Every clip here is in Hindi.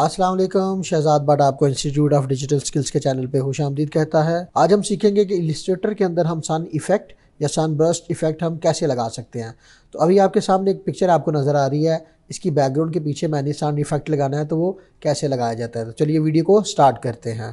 अस्सलाम वालेकुम, शहजाद भट्ट आपको इंस्टीट्यूट ऑफ डिजिटल स्किल्स के चैनल पे खुशामदीद कहता है। आज हम सीखेंगे कि इलस्ट्रेटर के अंदर हम सन इफेक्ट या सन बर्स्ट इफेक्ट हम कैसे लगा सकते हैं। तो अभी आपके सामने एक पिक्चर आपको नज़र आ रही है, इसकी बैकग्राउंड के पीछे मैंने सन इफेक्ट लगाना है, तो वो कैसे लगाया जाता है। तो चलिए वीडियो को स्टार्ट करते हैं।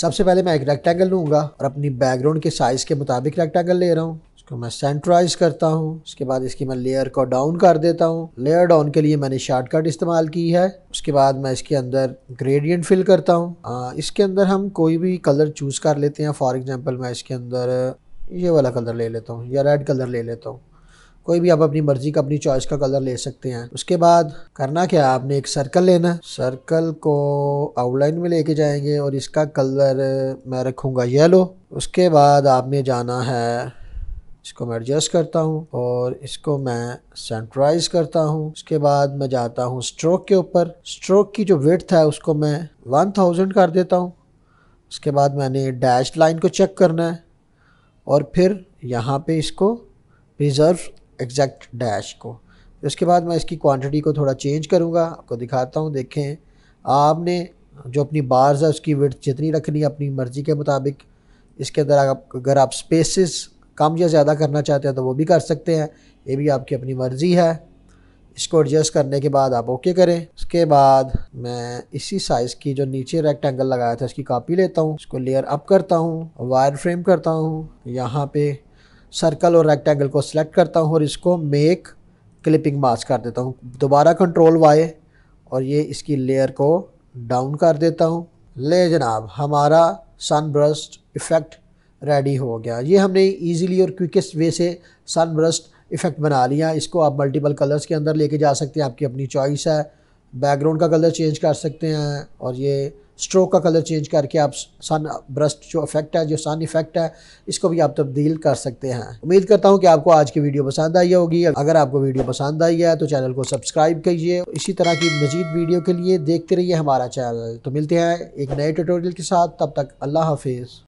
सबसे पहले मैं एक रेक्टेंगल लूँगा और अपनी बैकग्राउंड के साइज़ के मुताबिक रेक्टेंगल ले रहा हूँ। इसको मैं सेंट्राइज करता हूँ। उसके बाद इसकी मैं लेयर को डाउन कर देता हूँ। लेयर डाउन के लिए मैंने शॉर्टकट इस्तेमाल की है। उसके बाद मैं इसके अंदर ग्रेडियंट फिल करता हूँ। इसके अंदर हम कोई भी कलर चूज़ कर लेते हैं। फॉर एग्ज़ाम्पल मैं इसके अंदर ये वाला कलर ले लेता हूँ या रेड कलर ले लेता हूँ। कोई भी आप अपनी मर्ज़ी का, अपनी चॉइस का कलर ले सकते हैं। उसके बाद करना क्या, आपने एक सर्कल लेना है। सर्कल को आउटलाइन में लेके जाएंगे और इसका कलर मैं रखूँगा येलो। उसके बाद आपने जाना है, इसको मैं एडजस्ट करता हूँ और इसको मैं सेंट्राइज़ करता हूँ। उसके बाद मैं जाता हूँ स्ट्रोक के ऊपर। स्ट्रोक की जो विड्थ है उसको मैं 1000 कर देता हूँ। उसके बाद मैंने डैश्ड लाइन को चेक करना है और फिर यहाँ पर इसको प्रिजर्व एग्जैक्ट डैश को। उसके बाद मैं इसकी क्वांटिटी को थोड़ा चेंज करूँगा, आपको दिखाता हूँ। देखें, आपने जो अपनी बार्स है उसकी विड्थ जितनी रखनी है अपनी मर्ज़ी के मुताबिक। इसके अंदर अगर आप स्पेसेस कम या ज़्यादा करना चाहते हैं तो वो भी कर सकते हैं, ये भी आपकी अपनी मर्ज़ी है। इसको एडजस्ट करने के बाद आप ओके करें। उसके बाद मैं इसी साइज़ की जो नीचे रेक्टेंगल लगाया था उसकी कापी लेता हूँ। इसको लेयर अप करता हूँ, वायर फ्रेम करता हूँ। यहाँ पर सर्कल और रेक्टेंगल को सिलेक्ट करता हूँ और इसको मेक क्लिपिंग मास्क कर देता हूँ। दोबारा Ctrl+Y और ये इसकी लेयर को डाउन कर देता हूँ। ले जनाब, हमारा सनबर्स्ट इफ़ेक्ट रेडी हो गया। ये हमने इजीली और क्विकेस्ट वे से सनबर्स्ट इफ़ेक्ट बना लिया। इसको आप मल्टीपल कलर्स के अंदर लेके जा सकते हैं, आपकी अपनी चॉइस है। बैकग्राउंड का कलर चेंज कर सकते हैं और ये स्ट्रोक का कलर चेंज करके आप सन बर्स्ट जो इफेक्ट है, जो सन इफेक्ट है, इसको भी आप तब्दील कर सकते हैं। उम्मीद करता हूँ कि आपको आज की वीडियो पसंद आई होगी। अगर आपको वीडियो पसंद आई है तो चैनल को सब्सक्राइब कीजिए। इसी तरह की मजीद वीडियो के लिए देखते रहिए हमारा चैनल। तो मिलते हैं एक नए ट्यूटोरियल के साथ, तब तक अल्लाह हाफिज़।